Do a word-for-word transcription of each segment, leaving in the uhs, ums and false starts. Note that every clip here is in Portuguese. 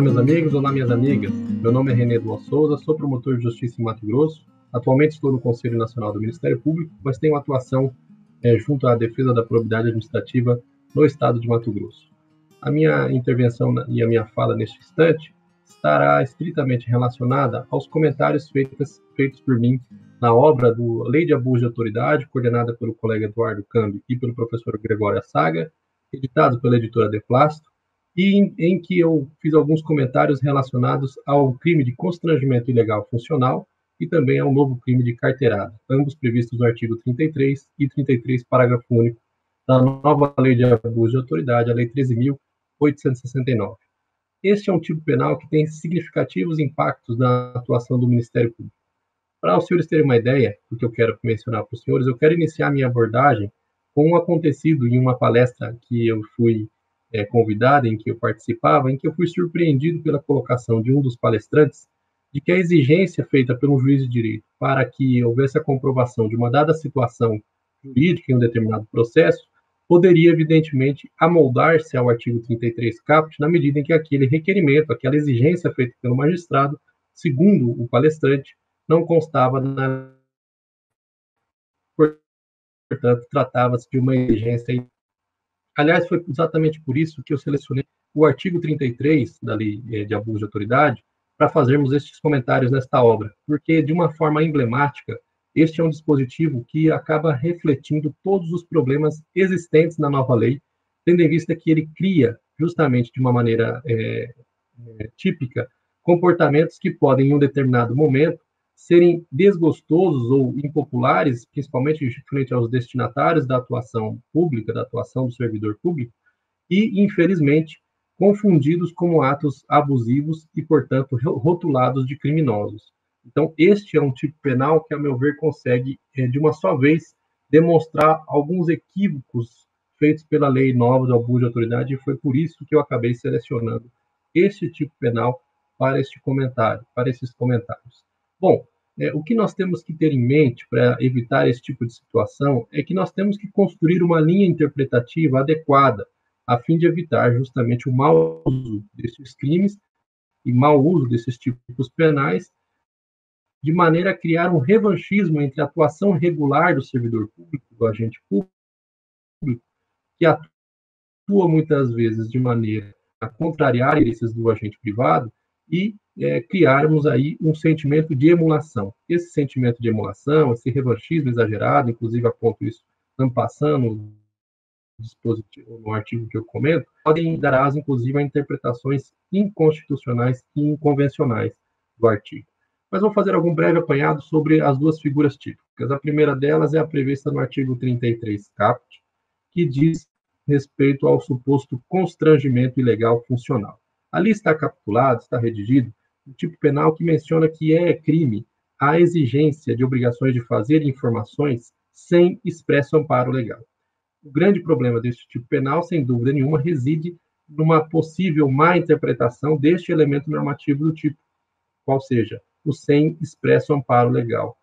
Olá, meus amigos, olá, minhas amigas. Meu nome é Renee do Ó Souza, sou promotor de justiça em Mato Grosso. Atualmente estou no Conselho Nacional do Ministério Público, mas tenho atuação é, junto à defesa da probidade administrativa no estado de Mato Grosso. A minha intervenção e a minha fala neste instante estará estritamente relacionada aos comentários feitos, feitos por mim na obra do Lei de Abuso de Autoridade, coordenada pelo colega Eduardo Cambi e pelo professor Gregório Assaga, editado pela editora De Plasto, e em, em que eu fiz alguns comentários relacionados ao crime de constrangimento ilegal funcional e também ao novo crime de carteirada, ambos previstos no artigo trinta e três e trinta e três, parágrafo único, da nova Lei de Abuso de Autoridade, a Lei treze mil oitocentos e sessenta e nove. Este é um tipo penal que tem significativos impactos na atuação do Ministério Público. Para os senhores terem uma ideia do que eu quero mencionar para os senhores, eu quero iniciar minha abordagem com um acontecido em uma palestra que eu fui é, convidado, em que eu participava, em que eu fui surpreendido pela colocação de um dos palestrantes de que a exigência feita pelo juiz de direito para que houvesse a comprovação de uma dada situação jurídica em um determinado processo poderia, evidentemente, amoldar-se ao artigo trinta e três caput, na medida em que aquele requerimento, aquela exigência feita pelo magistrado, segundo o palestrante, não constava na... Portanto, tratava-se de uma exigência. Aliás, foi exatamente por isso que eu selecionei o artigo trinta e três da Lei de Abuso de Autoridade para fazermos estes comentários nesta obra, porque, de uma forma emblemática, este é um dispositivo que acaba refletindo todos os problemas existentes na nova lei, tendo em vista que ele cria, justamente de uma maneira é, é, típica, comportamentos que podem, em um determinado momento, serem desgostosos ou impopulares, principalmente frente aos destinatários da atuação pública, da atuação do servidor público, e, infelizmente, confundidos como atos abusivos e, portanto, rotulados de criminosos. Então, este é um tipo penal que, a meu ver, consegue, de uma só vez, demonstrar alguns equívocos feitos pela lei nova do abuso de autoridade, e foi por isso que eu acabei selecionando este tipo penal para este comentário, para esses comentários. Bom, é, o que nós temos que ter em mente para evitar esse tipo de situação é que nós temos que construir uma linha interpretativa adequada a fim de evitar justamente o mau uso desses crimes e mau uso desses tipos penais, de maneira a criar um revanchismo entre a atuação regular do servidor público, do agente público, que atua muitas vezes de maneira a contrariar esses do agente privado, e é, criarmos aí um sentimento de emulação. Esse sentimento de emulação, esse revanchismo exagerado, inclusive aponto isso passando dispositivo no artigo que eu comento, podem dar aso, inclusive, a interpretações inconstitucionais e inconvencionais do artigo. Mas vou fazer algum breve apanhado sobre as duas figuras típicas. A primeira delas é a prevista no artigo trinta e três caput, que diz respeito ao suposto constrangimento ilegal funcional. Ali está capitulado, está redigido, o tipo penal que menciona que é crime a exigência de obrigações de fazer informações sem expresso amparo legal. O grande problema deste tipo penal, sem dúvida nenhuma, reside numa possível má interpretação deste elemento normativo do tipo, qual seja, o sem expresso amparo legal.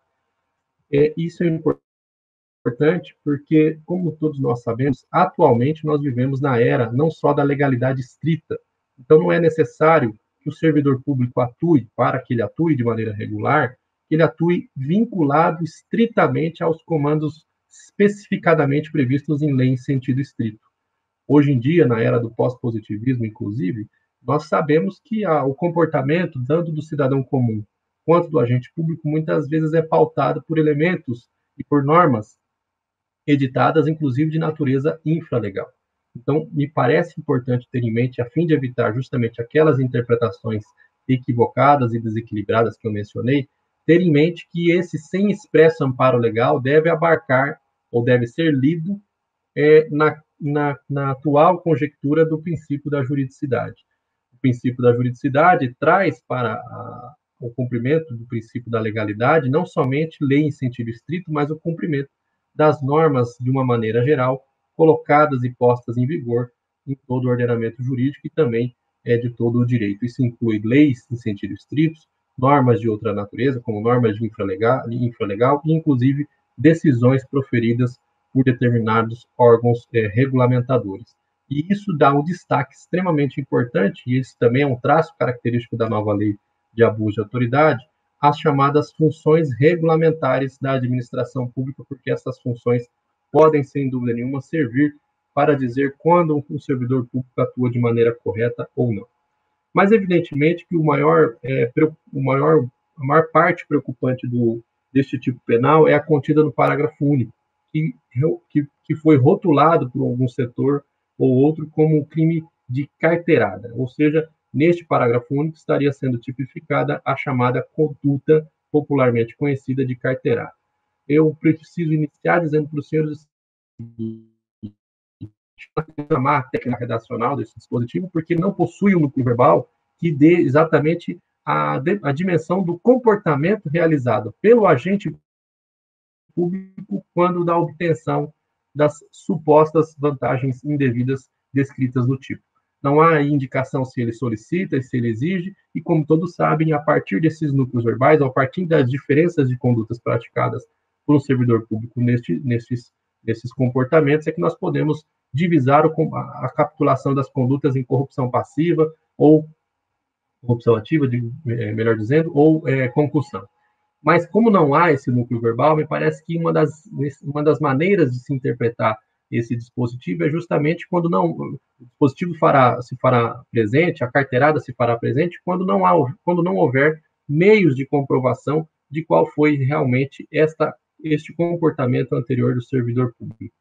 É, isso é importante porque, como todos nós sabemos, atualmente nós vivemos na era não só da legalidade estrita. Então, não é necessário que o servidor público atue, para que ele atue de maneira regular, que ele atue vinculado estritamente aos comandos especificadamente previstos em lei em sentido estrito. Hoje em dia, na era do pós-positivismo, inclusive, nós sabemos que a, o comportamento, tanto do cidadão comum quanto do agente público, muitas vezes é pautado por elementos e por normas editadas, inclusive de natureza infralegal. Então, me parece importante ter em mente, a fim de evitar justamente aquelas interpretações equivocadas e desequilibradas que eu mencionei, ter em mente que esse sem expresso amparo legal deve abarcar ou deve ser lido é, na, na, na atual conjectura do princípio da juridicidade. O princípio da juridicidade traz para a, o cumprimento do princípio da legalidade não somente lei em sentido estrito, mas o cumprimento das normas de uma maneira geral, colocadas e postas em vigor em todo o ordenamento jurídico e também é, de todo o direito. Isso inclui leis em sentido estrito, normas de outra natureza, como normas de infralegal, infralegal e, inclusive, decisões proferidas por determinados órgãos é, regulamentadores. E isso dá um destaque extremamente importante, e esse também é um traço característico da nova lei de abuso de autoridade, às chamadas funções regulamentares da administração pública, porque essas funções podem, sem dúvida nenhuma, servir para dizer quando um servidor público atua de maneira correta ou não. Mas, evidentemente, que o maior, é, o maior, a maior parte preocupante do, deste tipo penal é a contida no parágrafo único, que, que, que foi rotulado por algum setor ou outro como um crime de carteirada. Ou seja, neste parágrafo único estaria sendo tipificada a chamada conduta popularmente conhecida de carteirada. Eu preciso iniciar dizendo para os senhores chamar a técnica redacional desse dispositivo, porque não possui um núcleo verbal que dê exatamente a, a dimensão do comportamento realizado pelo agente público quando da obtenção das supostas vantagens indevidas descritas no tipo. Não há indicação se ele solicita, se ele exige, e como todos sabem, a partir desses núcleos verbais, a partir das diferenças de condutas praticadas por um servidor público neste, nesses, nesses comportamentos, é que nós podemos divisar o, a capitulação das condutas em corrupção passiva ou corrupção ativa, de, é, melhor dizendo, ou é, concussão. Mas como não há esse núcleo verbal, me parece que uma das, uma das maneiras de se interpretar esse dispositivo é justamente quando não... O dispositivo fará, se fará presente, a carteirada se fará presente, quando não, há, quando não houver meios de comprovação de qual foi realmente esta, este comportamento anterior do servidor público.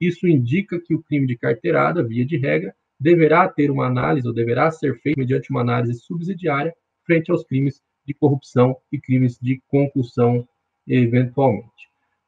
Isso indica que o crime de carteirada, via de regra, deverá ter uma análise, ou deverá ser feito mediante uma análise subsidiária frente aos crimes de corrupção e crimes de concussão, eventualmente.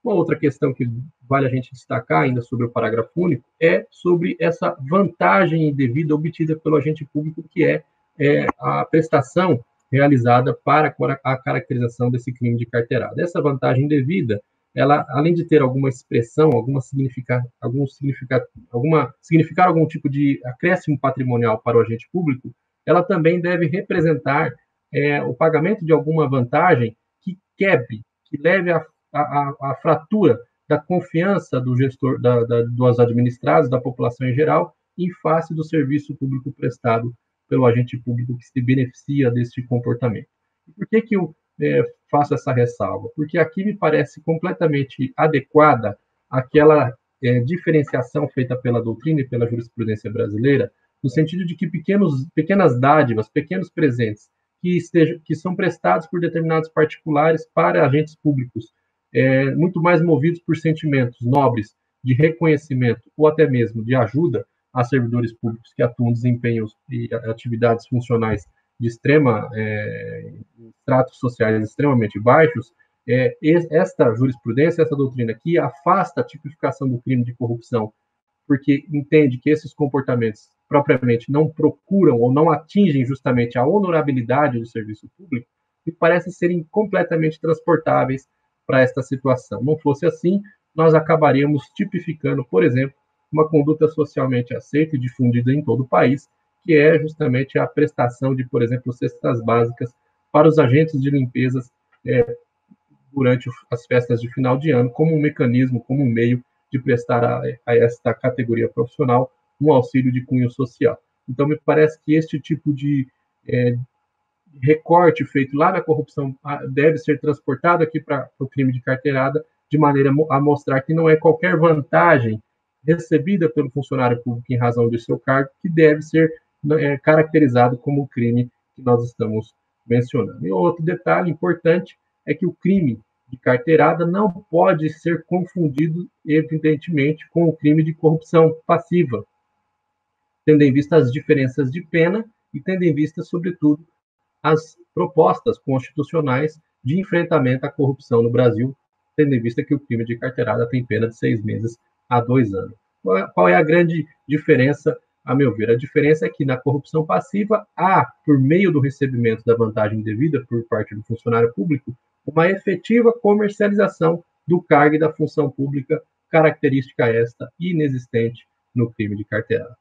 Uma outra questão que vale a gente destacar ainda sobre o parágrafo único é sobre essa vantagem indevida obtida pelo agente público, que é, é a prestação realizada para a caracterização desse crime de carteirada. Essa vantagem indevida, ela, além de ter alguma expressão, alguma significar, algum significar, alguma, significar algum tipo de acréscimo patrimonial para o agente público, ela também deve representar É, o pagamento de alguma vantagem que quebre, que leve à a fratura da confiança do gestor, da, da, dos administrados, da população em geral, em face do serviço público prestado pelo agente público que se beneficia desse comportamento. Por que que eu é, faço essa ressalva? Porque aqui me parece completamente adequada aquela é, diferenciação feita pela doutrina e pela jurisprudência brasileira, no sentido de que pequenos, pequenas dádivas, pequenos presentes, Que, estejam, que são prestados por determinados particulares para agentes públicos, é, muito mais movidos por sentimentos nobres de reconhecimento ou até mesmo de ajuda a servidores públicos que atuam desempenhos e atividades funcionais de extrema, é, tratos sociais extremamente baixos, é, esta jurisprudência, essa doutrina aqui, afasta a tipificação do crime de corrupção, porque entende que esses comportamentos propriamente não procuram ou não atingem justamente a honorabilidade do serviço público, e parecem serem completamente transportáveis para esta situação. Não fosse assim, nós acabaríamos tipificando, por exemplo, uma conduta socialmente aceita e difundida em todo o país, que é justamente a prestação de, por exemplo, cestas básicas para os agentes de limpezas é, durante as festas de final de ano, como um mecanismo, como um meio de prestar a, a esta categoria profissional um auxílio de cunho social. Então, me parece que este tipo de é, recorte feito lá na corrupção deve ser transportado aqui para o crime de carteirada, de maneira a mostrar que não é qualquer vantagem recebida pelo funcionário público em razão de seu cargo que deve ser é, caracterizado como o crime que nós estamos mencionando. E outro detalhe importante é que o crime de carteirada não pode ser confundido, evidentemente, com o crime de corrupção passiva, tendo em vista as diferenças de pena e tendo em vista, sobretudo, as propostas constitucionais de enfrentamento à corrupção no Brasil, tendo em vista que o crime de carteirada tem pena de seis meses a dois anos. Qual é a grande diferença, a meu ver? A diferença é que na corrupção passiva há, por meio do recebimento da vantagem devida por parte do funcionário público, uma efetiva comercialização do cargo e da função pública, característica esta inexistente no crime de carteirada.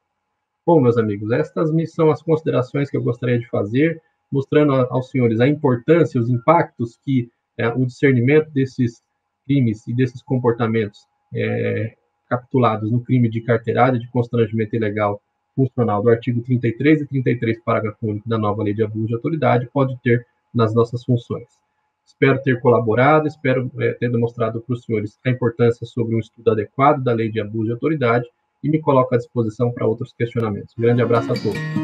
Bom, meus amigos, estas são as considerações que eu gostaria de fazer, mostrando aos senhores a importância, os impactos que é, o discernimento desses crimes e desses comportamentos é, capitulados no crime de carteirada de constrangimento ilegal funcional do artigo trinta e três e trinta e três, parágrafo único da nova Lei de Abuso de Autoridade, pode ter nas nossas funções. Espero ter colaborado, espero é, ter demonstrado para os senhores a importância sobre um estudo adequado da Lei de Abuso de Autoridade e me coloco à disposição para outros questionamentos. Um grande abraço a todos.